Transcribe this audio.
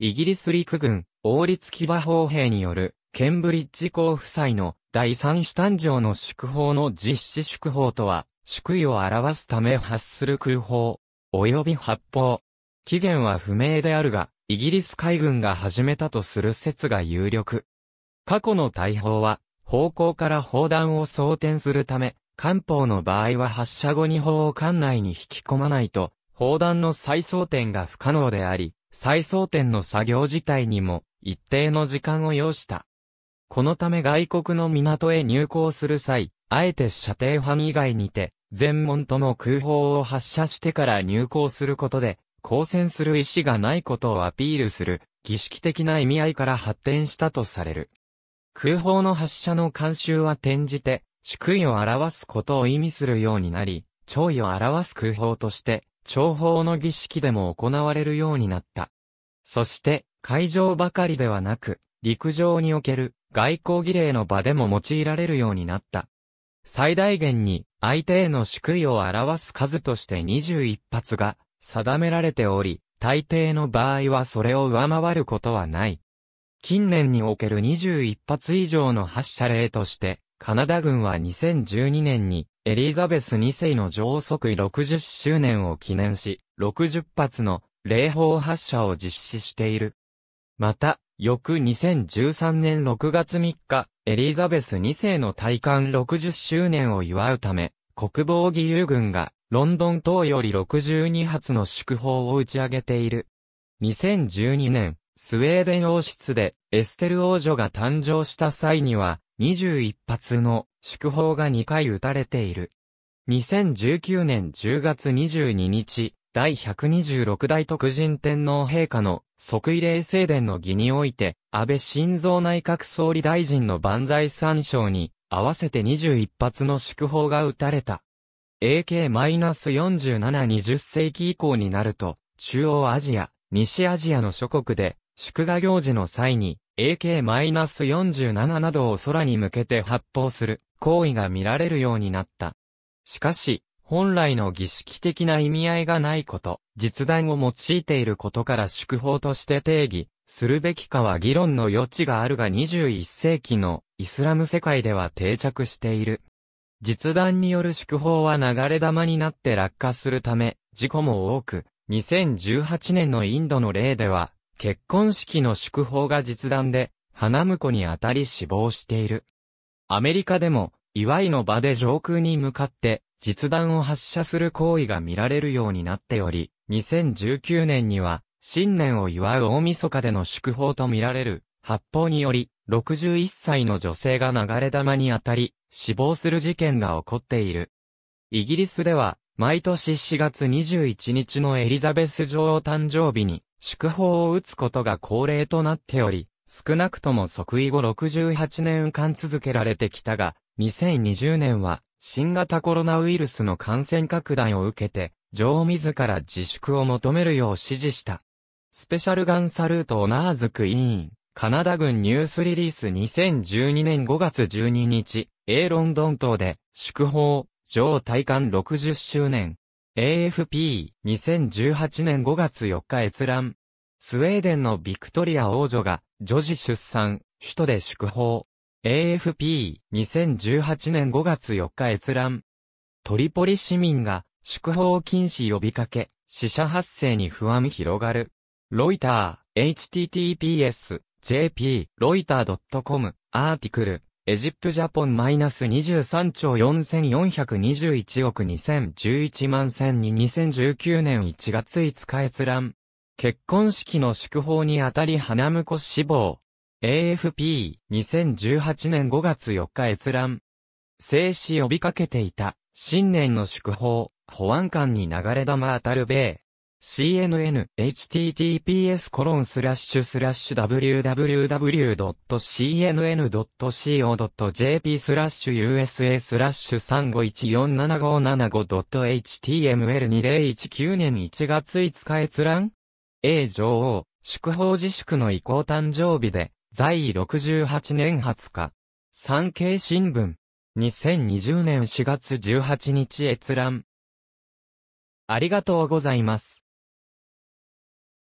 イギリス陸軍、王立騎馬砲兵による、ケンブリッジ公夫妻の第三子誕生の祝砲の実施祝砲とは、祝意を表すため発する空砲、及び発砲。起源は不明であるが、イギリス海軍が始めたとする説が有力。過去の大砲は、砲口から砲弾を装填するため、艦砲の場合は発射後に砲を艦内に引き込まないと、砲弾の再装填が不可能であり、再装填の作業自体にも一定の時間を要した。このため外国の港へ入港する際、あえて射程範以外にて、全門とも空砲を発射してから入港することで、交戦する意思がないことをアピールする、儀式的な意味合いから発展したとされる。空砲の発射の慣習は転じて、祝意を表すことを意味するようになり、弔意を表す空砲として、弔砲の儀式でも行われるようになった。そして、海上ばかりではなく、陸上における外交儀礼の場でも用いられるようになった。最大限に、相手への祝意を表す数として21発が定められており、大抵の場合はそれを上回ることはない。近年における21発以上の発射例として、カナダ軍は2012年にエリザベス2世の女王即位60周年を記念し、60発の礼砲発射を実施している。また、翌2013年6月3日、エリザベス2世の戴冠60周年を祝うため、国防義勇軍がロンドン塔より62発の祝砲を打ち上げている。2012年、スウェーデン王室でエステル王女が誕生した際には、21発の祝砲が2回撃たれている。2019年10月22日、第126代徳仁天皇陛下の即位礼正殿の儀において、安倍晋三内閣総理大臣の万歳三唱に合わせて21発の祝砲が撃たれた。AK-47 20世紀以降になると、中央アジア、西アジアの諸国で祝賀行事の際に、AK-47 などを空に向けて発砲する行為が見られるようになった。しかし、本来の儀式的な意味合いがないこと、実弾を用いていることから祝砲として定義するべきかは議論の余地があるが21世紀のイスラム世界では定着している。実弾による祝砲は流れ弾になって落下するため、事故も多く、2018年のインドの例では、結婚式の祝砲が実弾で、花婿に当たり死亡している。アメリカでも、祝いの場で上空に向かって、実弾を発射する行為が見られるようになっており、2019年には、新年を祝う大晦日での祝砲と見られる、発砲により、61歳の女性が流れ弾に当たり、死亡する事件が起こっている。イギリスでは、毎年4月21日のエリザベス女王誕生日に、祝砲を打つことが恒例となっており、少なくとも即位後68年間続けられてきたが、2020年は新型コロナウイルスの感染拡大を受けて、女王自ら自粛を求めるよう指示した。スペシャルガンサルートオナーズクイーン、カナダ軍ニュースリリース2012年5月12日、ロンドン島で祝砲、女王戴冠60周年。AFP、2018年5月4日閲覧。スウェーデンのビクトリア王女が女児出産、首都で祝砲。AFP、2018年5月4日閲覧。トリポリ市民が祝砲禁止呼びかけ、死者発生に不安広がる。ロイター、https、jp、ロイター.com、アーティクル。エジプトジャポン -23 兆4421億2011万1002 2019年1月5日閲覧。結婚式の祝砲にあたり花婿死亡。AFP、2018年5月4日閲覧。制止呼びかけていた、新年の祝砲、保安官に流れ弾当たる米。CNN、https://www.cnn.co.jp/usa/35147575.html2019 年1月5日閲覧 A 女王、祝砲自粛の意向誕生日で、在位68年20日。産経新聞。2020年4月18日閲覧。ありがとうございます。